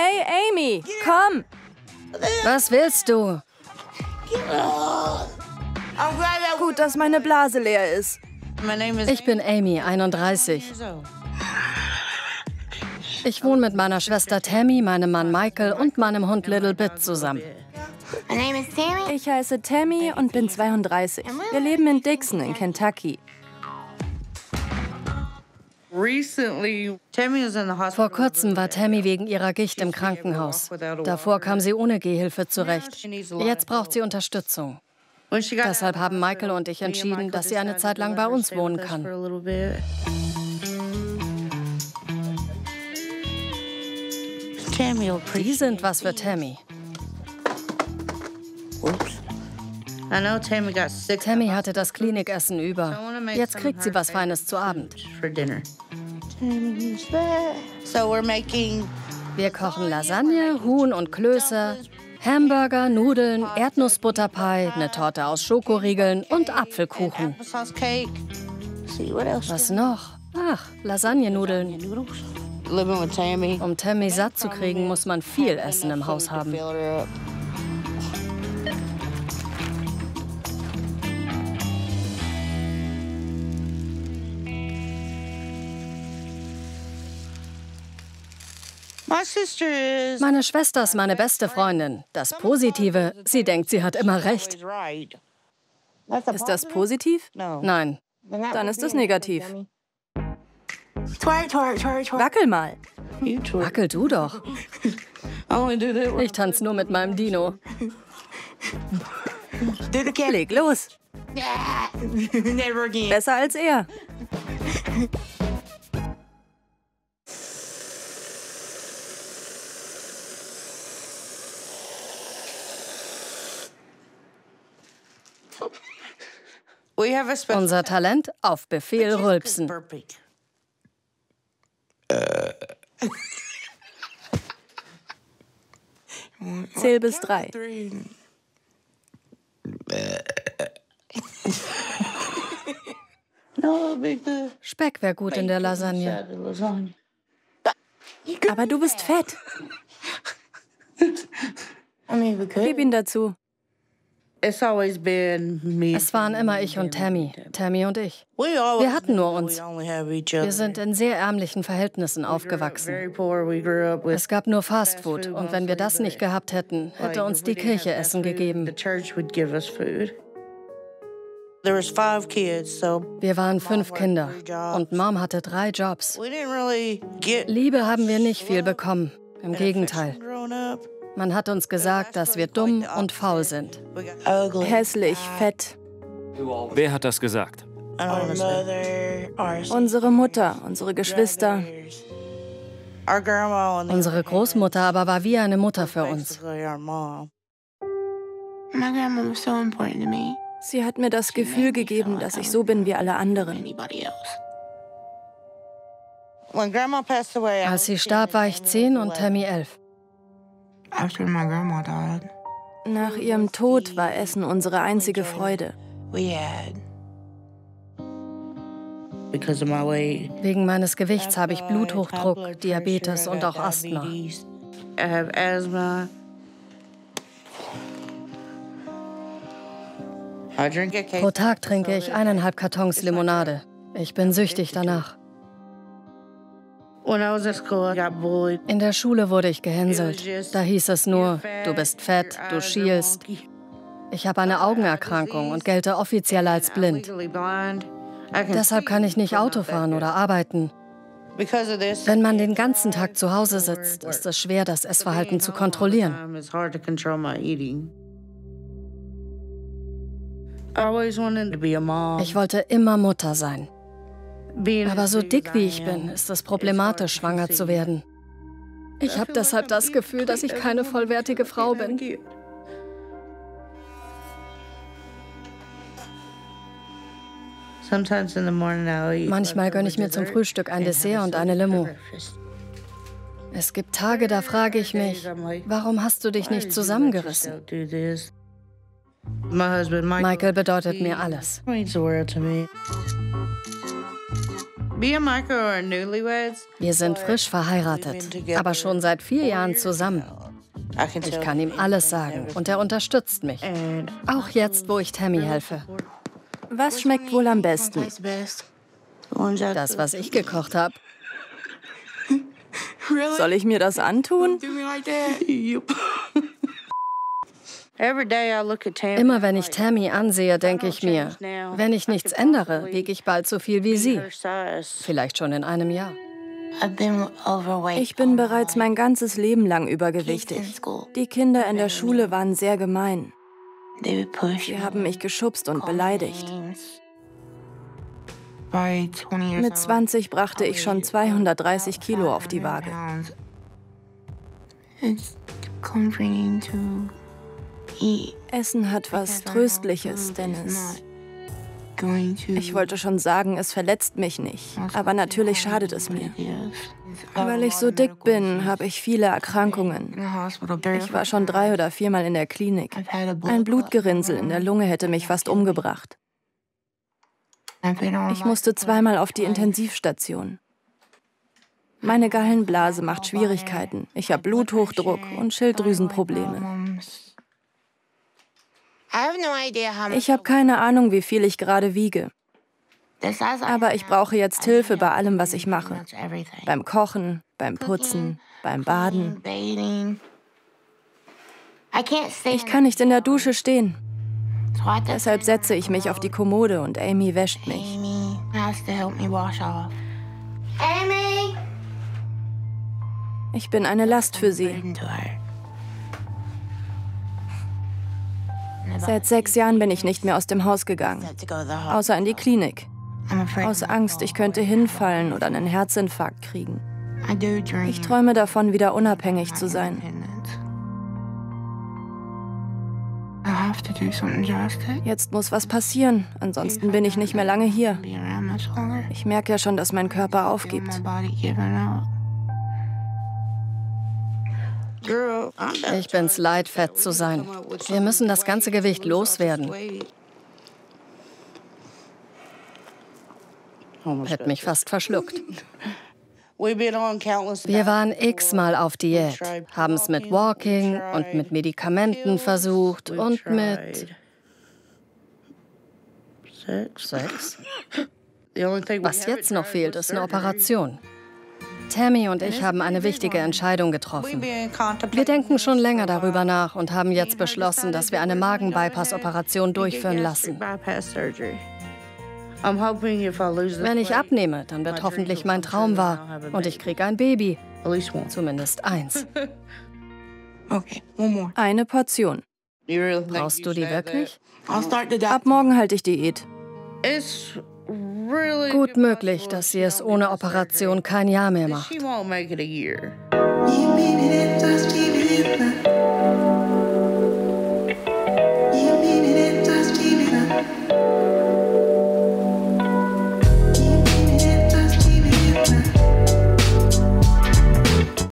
Hey, Amy, komm! Was willst du? Gut, dass meine Blase leer ist. Ich bin Amy, 31. Ich wohne mit meiner Schwester Tammy, meinem Mann Michael und meinem Hund Little Bit zusammen. Ich heiße Tammy und bin 32. Wir leben in Dixon in Kentucky. Vor kurzem war Tammy wegen ihrer Gicht im Krankenhaus. Davor kam sie ohne Gehhilfe zurecht. Jetzt braucht sie Unterstützung. Deshalb haben Michael und ich entschieden, dass sie eine Zeit lang bei uns wohnen kann. Die sind was für Tammy. Tammy hatte das Klinikessen über. Jetzt kriegt sie was Feines zu Abend. Wir kochen Lasagne, Huhn und Klöße, Hamburger, Nudeln, Erdnussbutterpie, eine Torte aus Schokoriegeln und Apfelkuchen. Was noch? Ach, Lasagnenudeln. Um Tammy satt zu kriegen, muss man viel Essen im Haus haben. Meine Schwester ist meine beste Freundin. Das Positive, sie denkt, sie hat immer recht. Ist das positiv? Nein. Dann ist es negativ. Wackel mal. Wackel du doch. Ich tanze nur mit meinem Dino. Leg los. Besser als er. Unser Talent auf Befehl rülpsen. Zähl bis 3. Speck wäre gut in der Lasagne. Aber du bist fett. Gib ihn dazu. Es waren immer ich und Tammy, Tammy und ich. Wir hatten nur uns. Wir sind in sehr ärmlichen Verhältnissen aufgewachsen. Es gab nur Fastfood und wenn wir das nicht gehabt hätten, hätte uns die Kirche Essen gegeben. Wir waren 5 Kinder und Mom hatte 3 Jobs. Liebe haben wir nicht viel bekommen, im Gegenteil. Man hat uns gesagt, dass wir dumm und faul sind. Hässlich, fett. Wer hat das gesagt? Unsere Mutter, unsere Geschwister. Unsere Großmutter aber war wie eine Mutter für uns. Sie hat mir das Gefühl gegeben, dass ich so bin wie alle anderen. Als sie starb, war ich 10 und Tammy 11. Nach ihrem Tod war Essen unsere einzige Freude. Wegen meines Gewichts habe ich Bluthochdruck, Diabetes und auch Asthma. Pro Tag trinke ich 1,5 Kartons Limonade. Ich bin süchtig danach. In der Schule wurde ich gehänselt. Da hieß es nur, du bist fett, du schielst. Ich habe eine Augenerkrankung und gelte offiziell als blind. Deshalb kann ich nicht Auto fahren oder arbeiten. Wenn man den ganzen Tag zu Hause sitzt, ist es schwer, das Essverhalten zu kontrollieren. Ich wollte immer Mutter sein. Aber so dick wie ich bin, ist es problematisch, schwanger zu werden. Ich habe deshalb das Gefühl, dass ich keine vollwertige Frau bin. Manchmal gönne ich mir zum Frühstück ein Dessert und eine Limo. Es gibt Tage, da frage ich mich, warum hast du dich nicht zusammengerissen? Michael bedeutet mir alles. Wir sind frisch verheiratet, aber schon seit 4 Jahren zusammen. Ich kann ihm alles sagen und er unterstützt mich. Auch jetzt, wo ich Tammy helfe. Was schmeckt wohl am besten? Das, was ich gekocht habe. Soll ich mir das antun? Immer wenn ich Tammy ansehe, denke ich mir, wenn ich nichts ändere, wiege ich bald so viel wie sie. Vielleicht schon in einem Jahr. Ich bin bereits mein ganzes Leben lang übergewichtig. Die Kinder in der Schule waren sehr gemein. Sie haben mich geschubst und beleidigt. Mit 20 brachte ich schon 230 Kilo auf die Waage. Essen hat was Tröstliches, Dennis. Ich wollte schon sagen, es verletzt mich nicht, aber natürlich schadet es mir. Weil ich so dick bin, habe ich viele Erkrankungen. Ich war schon 3 oder 4 Mal in der Klinik. Ein Blutgerinnsel in der Lunge hätte mich fast umgebracht. Ich musste 2-mal auf die Intensivstation. Meine Gallenblase macht Schwierigkeiten. Ich habe Bluthochdruck und Schilddrüsenprobleme. Ich habe keine Ahnung, wie viel ich gerade wiege. Aber ich brauche jetzt Hilfe bei allem, was ich mache. Beim Kochen, beim Putzen, beim Baden. Ich kann nicht in der Dusche stehen. Deshalb setze ich mich auf die Kommode und Amy wäscht mich. Amy! Ich bin eine Last für sie. Seit 6 Jahren bin ich nicht mehr aus dem Haus gegangen, außer in die Klinik. Aus Angst, ich könnte hinfallen oder einen Herzinfarkt kriegen. Ich träume davon, wieder unabhängig zu sein. Jetzt muss was passieren, ansonsten bin ich nicht mehr lange hier. Ich merke ja schon, dass mein Körper aufgibt. Ich bin's leid, fett zu sein. Wir müssen das ganze Gewicht loswerden. Hätte mich fast verschluckt. Wir waren x-mal auf Diät, haben es mit Walking und mit Medikamenten versucht und mit Sex. Was jetzt noch fehlt, ist eine Operation. Tammy und ich haben eine wichtige Entscheidung getroffen. Wir denken schon länger darüber nach und haben jetzt beschlossen, dass wir eine Magen-Bypass-Operation durchführen lassen. Wenn ich abnehme, dann wird hoffentlich mein Traum wahr und ich kriege ein Baby. Zumindest eins. Eine Portion. Brauchst du die wirklich? Ab morgen halte ich Diät. Gut möglich, dass sie es ohne Operation kein Jahr mehr macht.